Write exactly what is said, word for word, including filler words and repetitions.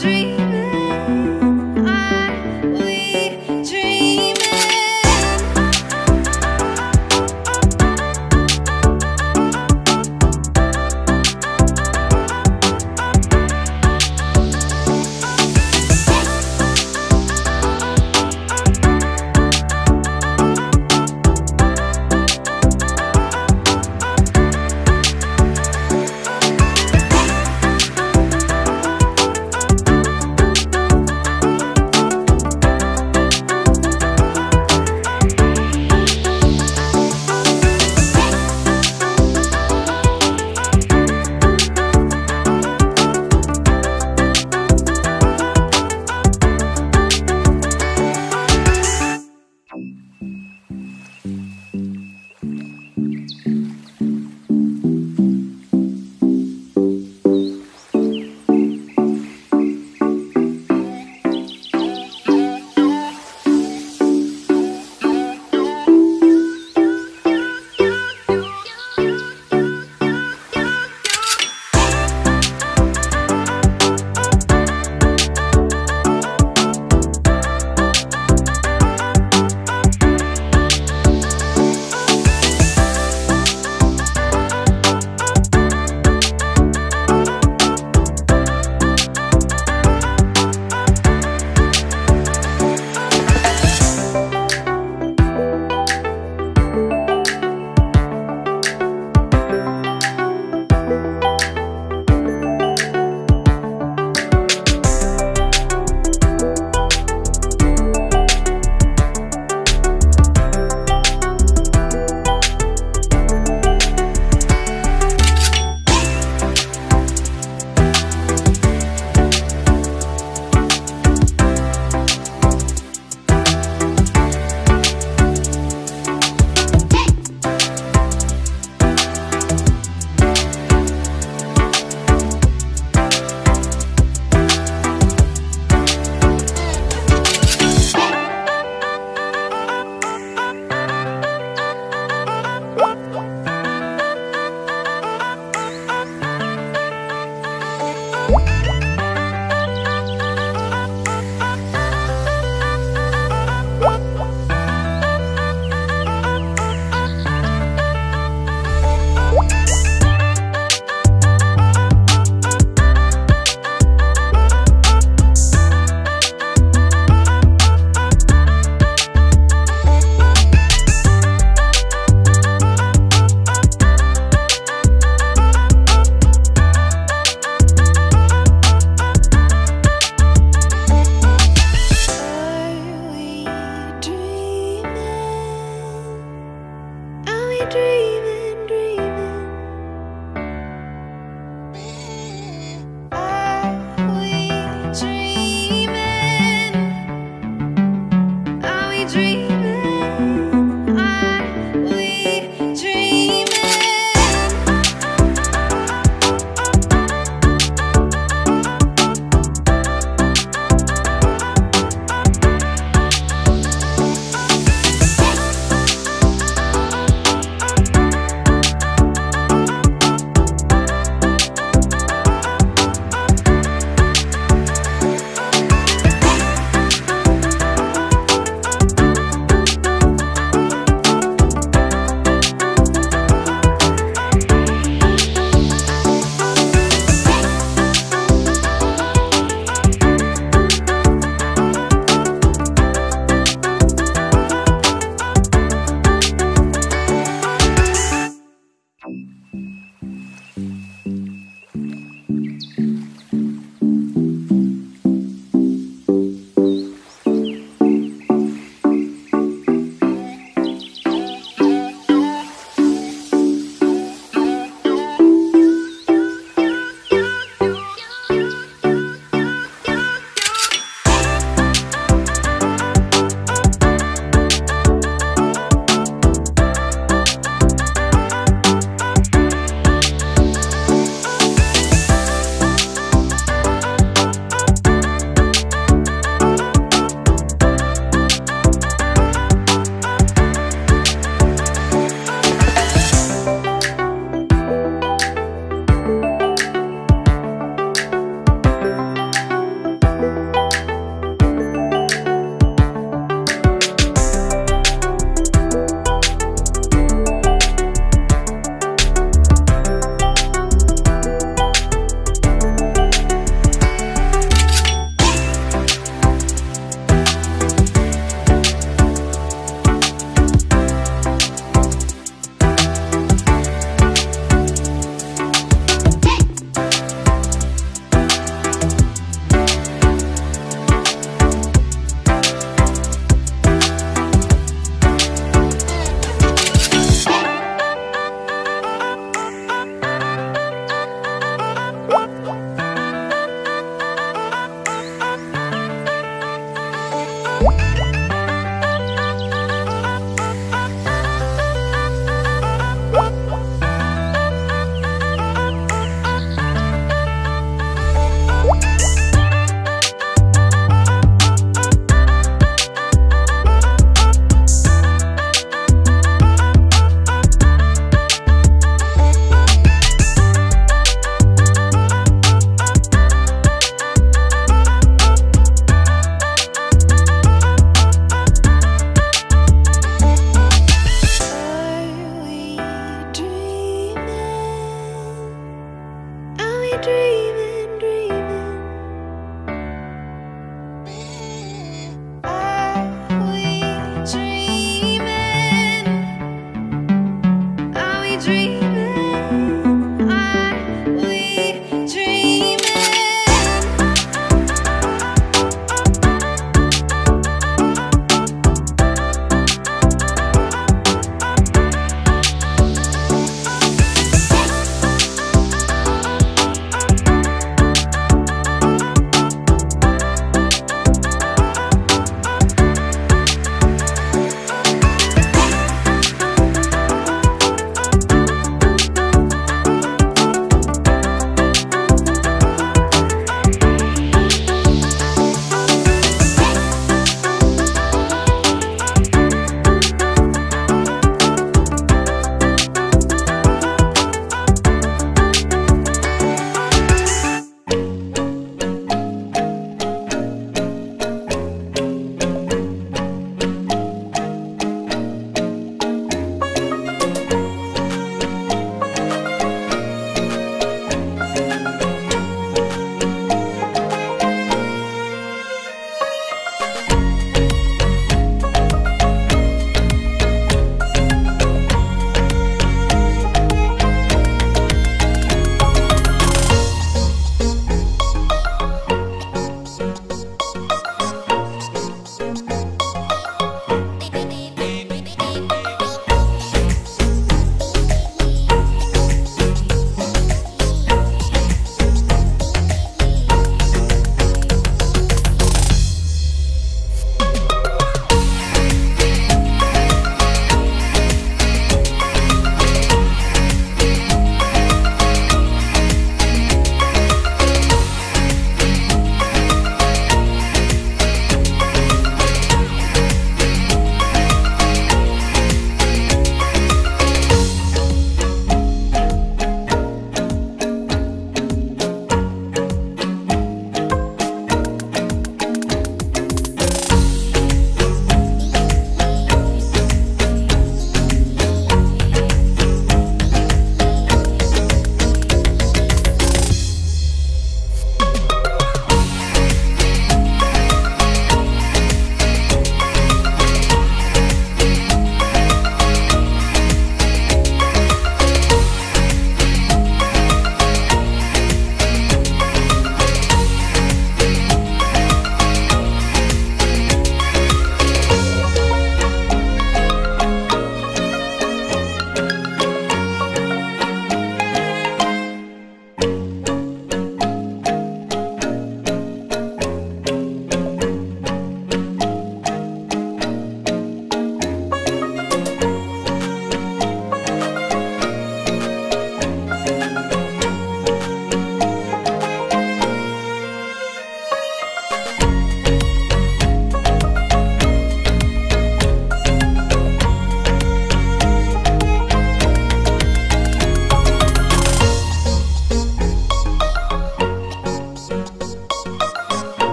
dream.